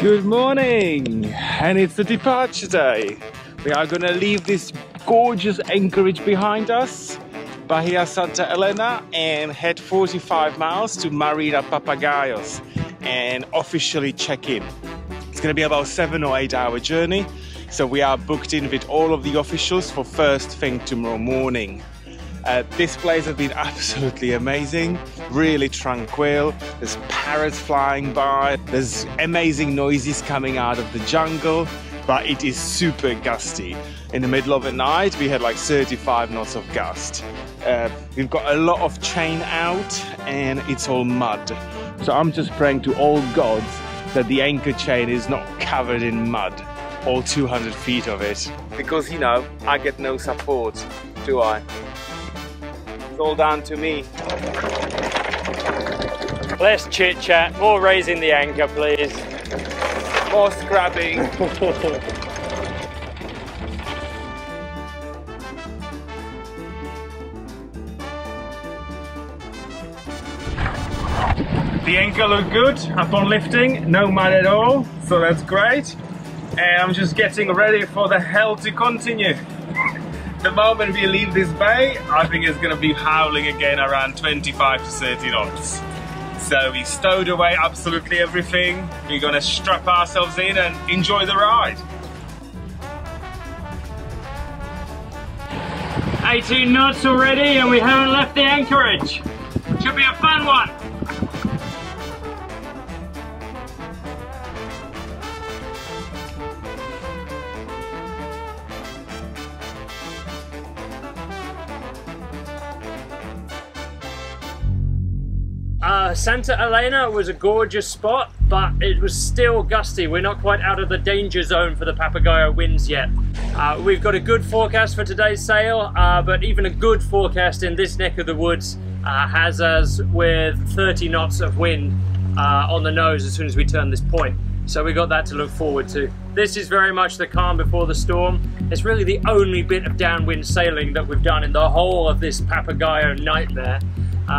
Good morning, and it's the departure day. We are gonna leave this gorgeous anchorage behind us, Bahia Santa Elena, and head 45 miles to Marina Papagayo and officially check in. It's gonna be about 7 or 8 hour journey, so we are booked in with all of the officials for first thing tomorrow morning. This place has been absolutely amazing, really tranquil. There's parrots flying by, there's amazing noises coming out of the jungle, but it is super gusty. In the middle of the night we had like 35 knots of gust. We've got a lot of chain out and it's all mud. So I'm just praying to all gods that the anchor chain is not covered in mud, all 200 feet of it. Because, you know, I get no support, do I? All down to me. Less chit chat, more raising the anchor, please. More scrubbing. The anchor looked good upon lifting, no mud at all, so that's great. And I'm just getting ready for the hell to continue. The moment we leave this bay, I think it's going to be howling again around 25 to 30 knots. So we stowed away absolutely everything. We're going to strap ourselves in and enjoy the ride. 18 knots already and we haven't left the anchorage. Should be a fun one. Santa Elena was a gorgeous spot, but it was still gusty. We're not quite out of the danger zone for the Papagayo winds yet. We've got a good forecast for today's sail, but even a good forecast in this neck of the woods has us with 30 knots of wind on the nose as soon as we turn this point. So we got that to look forward to. This is very much the calm before the storm. It's really the only bit of downwind sailing that we've done in the whole of this Papagayo nightmare.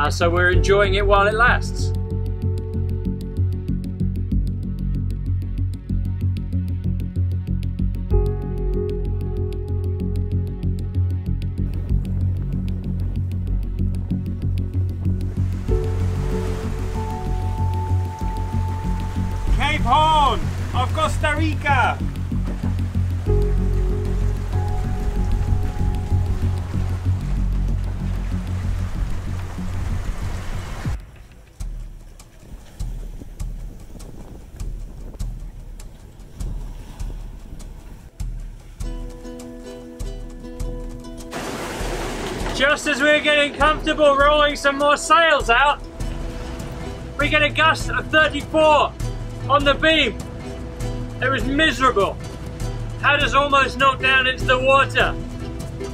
So we're enjoying it while it lasts. Cape Horn of Costa Rica. Just as we're getting comfortable rolling some more sails out, we get a gust of 34 on the beam. It was miserable. Had us almost knocked down into the water.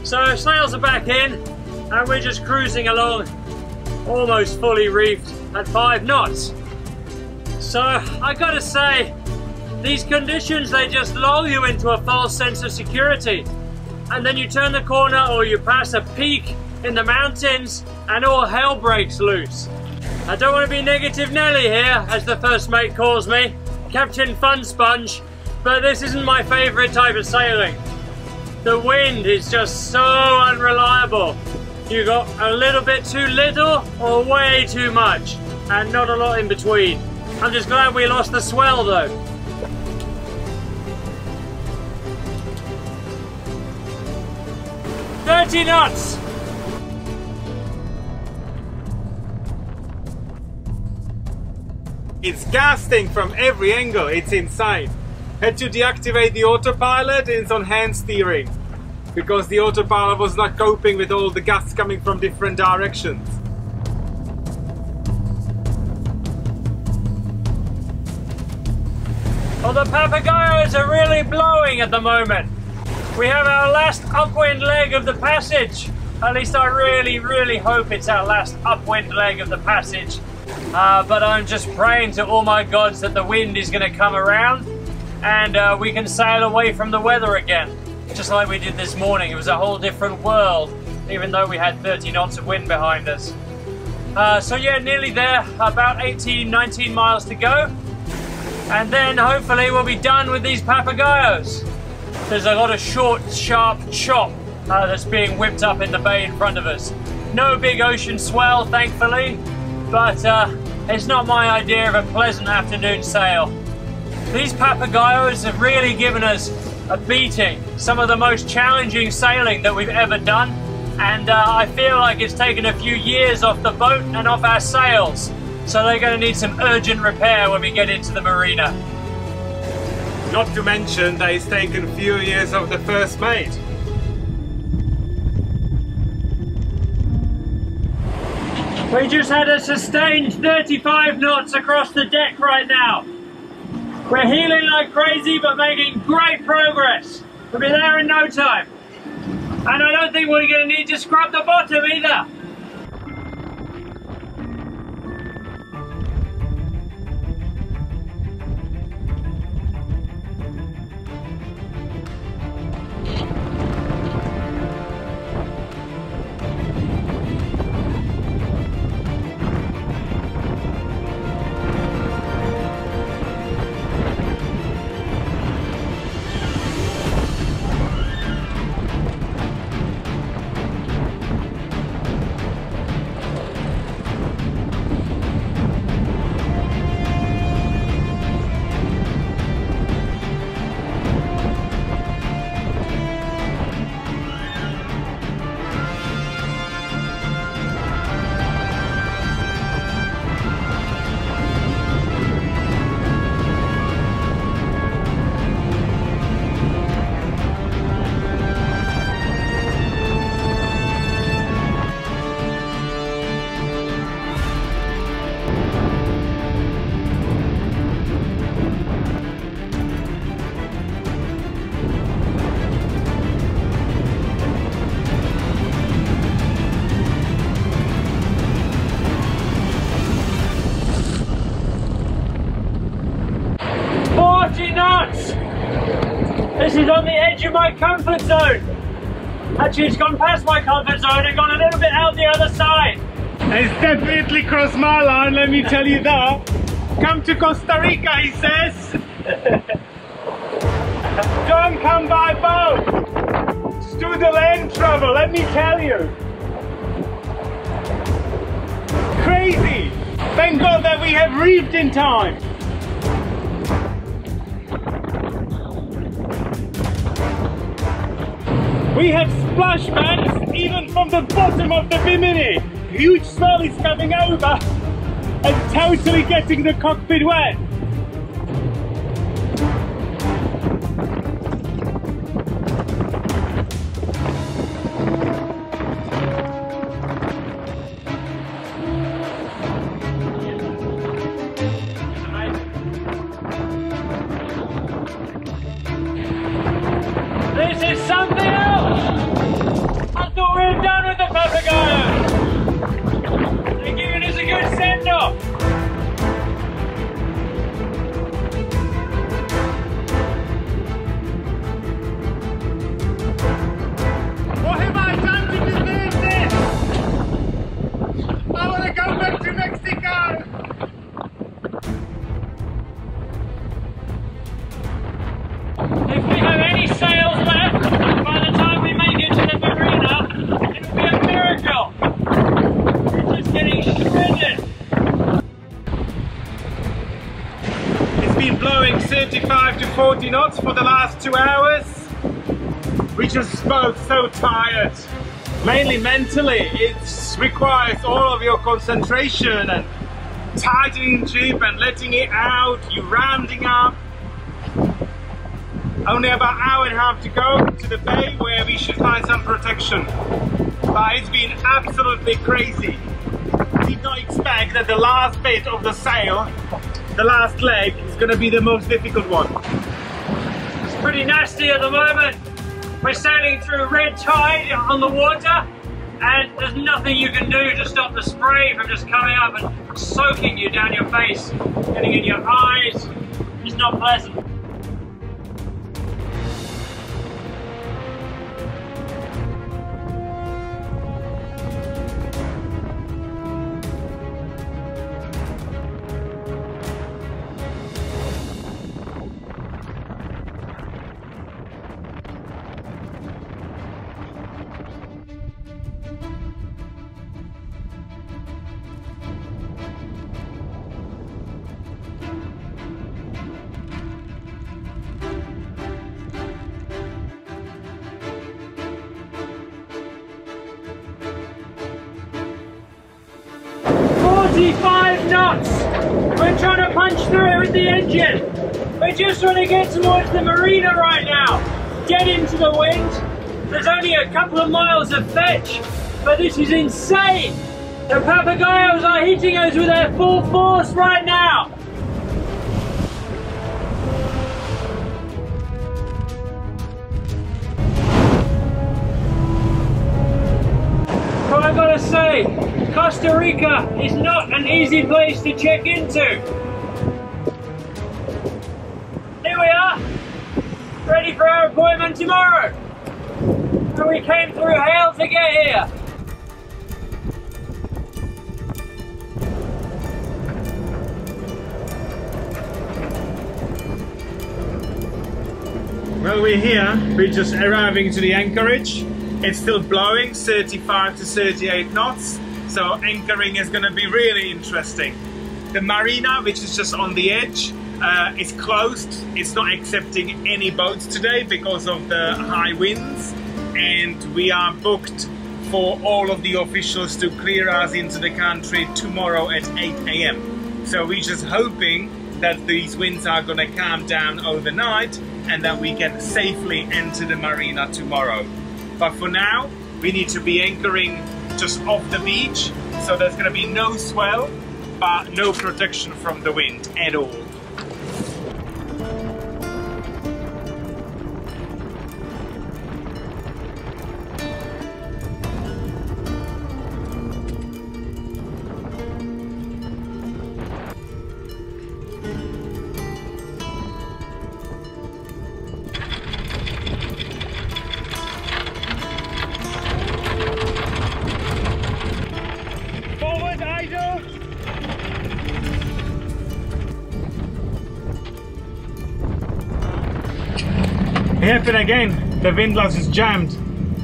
So sails are back in and we're just cruising along, almost fully reefed at 5 knots. So I gotta say, these conditions, they just lull you into a false sense of security. And then you turn the corner or you pass a peak in the mountains and all hell breaks loose. I don't want to be negative Nelly here, as the first mate calls me, Captain Fun Sponge, but this isn't my favourite type of sailing. The wind is just so unreliable. You got a little bit too little or way too much, and not a lot in between. I'm just glad we lost the swell though. Nuts. It's gusting from every angle, it's insane. Had to deactivate the autopilot and it's on hand steering because the autopilot was not coping with all the gusts coming from different directions. Well, the Papagayos are really blowing at the moment. We have our last upwind leg of the passage. At least I really, really hope it's our last upwind leg of the passage. But I'm just praying to all my gods that the wind is gonna come around and we can sail away from the weather again. Just like we did this morning, it was a whole different world, even though we had 30 knots of wind behind us. So yeah, nearly there, about 18, 19 miles to go. and then hopefully we'll be done with these papagayos. There's a lot of short, sharp chop that's being whipped up in the bay in front of us. No big ocean swell, thankfully, but it's not my idea of a pleasant afternoon sail. These papagayos have really given us a beating. Some of the most challenging sailing that we've ever done, and I feel like it's taken a few years off the boat and off our sails. So they're going to need some urgent repair when we get into the marina. Not to mention that it's taken a few years off the first mate. We just had a sustained 35 knots across the deck right now. We're healing like crazy, but making great progress. We'll be there in no time. And I don't think we're going to need to scrub the bottom either. In my comfort zone. Actually, it's gone past my comfort zone and gone a little bit out the other side. It's definitely crossed my line, let me tell you that. Come to Costa Rica, he says. Don't come by boat. It's through the land travel, let me tell you. Crazy. Thank God that we have reefed in time. We have splashbacks even from the bottom of the Bimini. Huge swell is coming over and totally getting the cockpit wet. Knots for the last 2 hours. We're just both so tired, mainly mentally. It requires all of your concentration and tidying jib and letting it out, you rounding up. Only about an hour and a half to go to the bay where we should find some protection, but it's been absolutely crazy. Did not expect that the last bit of the sail, the last leg, is going to be the most difficult one. Pretty nasty at the moment. We're sailing through red tide on the water, and there's nothing you can do to stop the spray from just coming up and soaking you down your face, getting in your eyes. It's not pleasant. 25 knots. We're trying to punch through with the engine. We just want to get towards the marina right now. Get into the wind. There's only a couple of miles of fetch, but this is insane. The Papagayos are hitting us with their full force right now. But I've got to say, Costa Rica is not an easy place to check into. Here we are, ready for our appointment tomorrow. And we came through hell to get here. Well, we're here, we're just arriving to the anchorage. It's still blowing 35 to 38 knots, so anchoring is going to be really interesting. The marina, which is just on the edge, is closed. It's not accepting any boats today because of the high winds, and we are booked for all of the officials to clear us into the country tomorrow at 8 AM. So we're just hoping that these winds are going to calm down overnight and that we can safely enter the marina tomorrow. But for now, we need to be anchoring just off the beach, so there's going to be no swell, but no protection from the wind at all. Happened again, the windlass is jammed.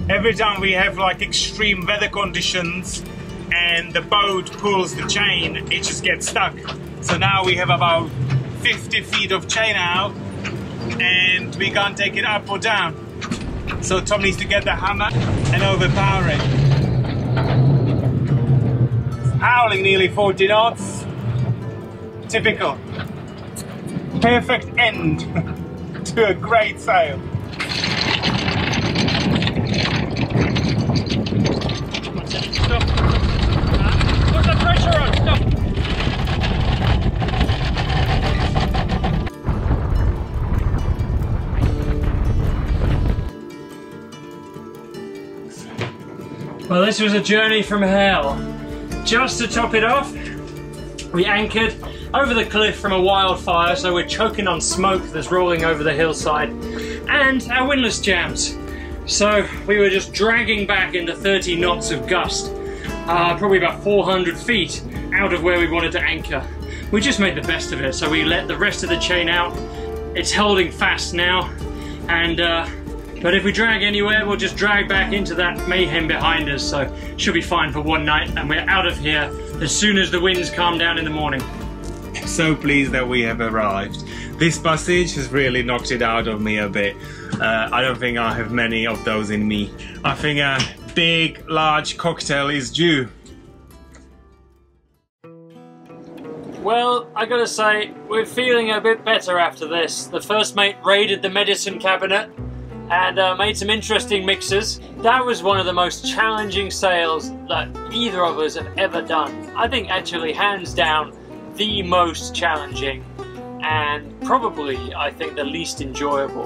Every time we have like extreme weather conditions and the boat pulls the chain, it just gets stuck. So now we have about 50 feet of chain out and we can't take it up or down. So Tom needs to get the hammer and overpower it. It's howling nearly 40 knots. Typical. Perfect end to a great sail. Well, this was a journey from hell. Just to top it off, we anchored over the cliff from a wildfire, so we're choking on smoke that's rolling over the hillside, and our windlass jams. So we were just dragging back into 30 knots of gust, probably about 400 feet out of where we wanted to anchor. We just made the best of it, so we let the rest of the chain out. It's holding fast now, and but if we drag anywhere, we'll just drag back into that mayhem behind us, so should be fine for one night, and we're out of here as soon as the winds calm down in the morning. So pleased that we have arrived. This passage has really knocked it out of me a bit. I don't think I have many of those in me. I think a big, large cocktail is due. Well, I gotta say, we're feeling a bit better after this. The first mate raided the medicine cabinet and made some interesting mixes. That was one of the most challenging sails that either of us have ever done. I think actually, hands down, the most challenging and probably, I think, the least enjoyable.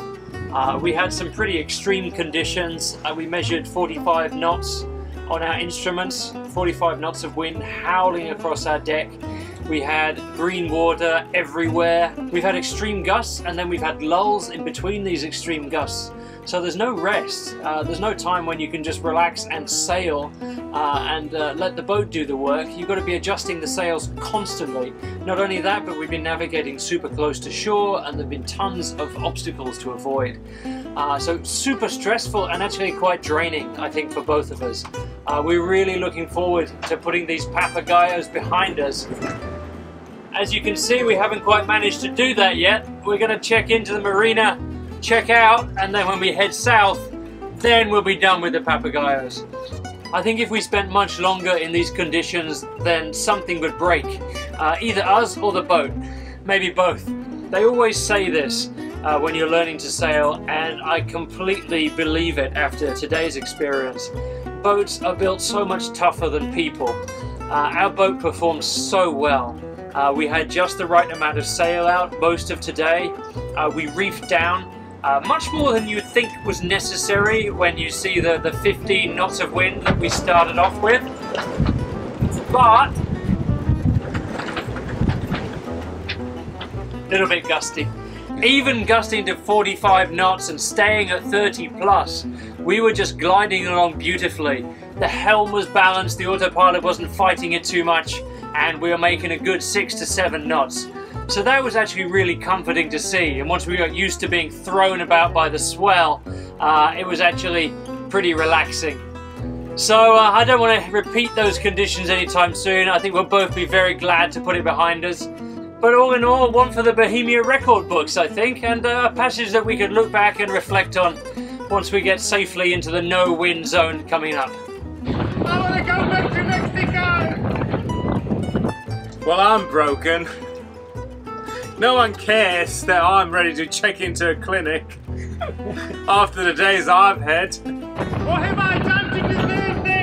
We had some pretty extreme conditions. We measured 45 knots on our instruments, 45 knots of wind howling across our deck. We had green water everywhere. We've had extreme gusts, and then we've had lulls in between these extreme gusts. So there's no rest. There's no time when you can just relax and sail and let the boat do the work. You've got to be adjusting the sails constantly. Not only that, but we've been navigating super close to shore, and there've been tons of obstacles to avoid. So super stressful and actually quite draining, I think, for both of us. We're really looking forward to putting these Papagayos behind us. As you can see, we haven't quite managed to do that yet. We're going to check into the marina, check out, and then when we head south, then we'll be done with the Papagayos. I think if we spent much longer in these conditions, then something would break, either us or the boat, maybe both. They always say this when you're learning to sail, and I completely believe it after today's experience. Boats are built so much tougher than people. Our boat performed so well. We had just the right amount of sail out most of today. We reefed down much more than you'd think was necessary when you see the 15 knots of wind that we started off with. But a little bit gusty. Even gusting to 45 knots and staying at 30 plus, we were just gliding along beautifully. The helm was balanced, the autopilot wasn't fighting it too much, and we were making a good 6 to 7 knots. So that was actually really comforting to see, and once we got used to being thrown about by the swell, it was actually pretty relaxing. So I don't want to repeat those conditions anytime soon. I think we'll both be very glad to put it behind us. But all in all, one for the Bohemia record books, I think, and a passage that we could look back and reflect on once we get safely into the no-wind zone coming up. I want to go back to Mexico! Well, I'm broken. No one cares that I'm ready to check into a clinic after the days I've had. What have I done to deserve this?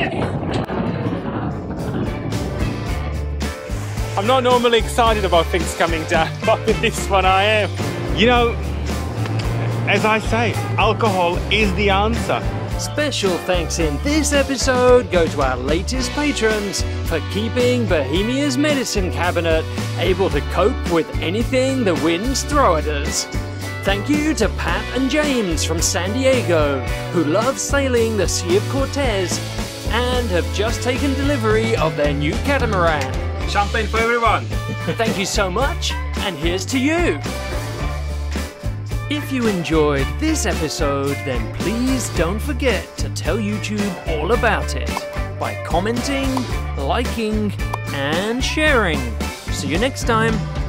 I'm not normally excited about things coming down, but with this one I am. You know, as I say, alcohol is the answer. Special thanks in this episode go to our latest patrons for keeping Bohemia's medicine cabinet able to cope with anything the winds throw at us. Thank you to Pat and James from San Diego, who love sailing the Sea of Cortez and have just taken delivery of their new catamaran. Champagne for everyone! Thank you so much, and here's to you! If you enjoyed this episode, then please don't forget to tell YouTube all about it by commenting, liking, and sharing. See you next time!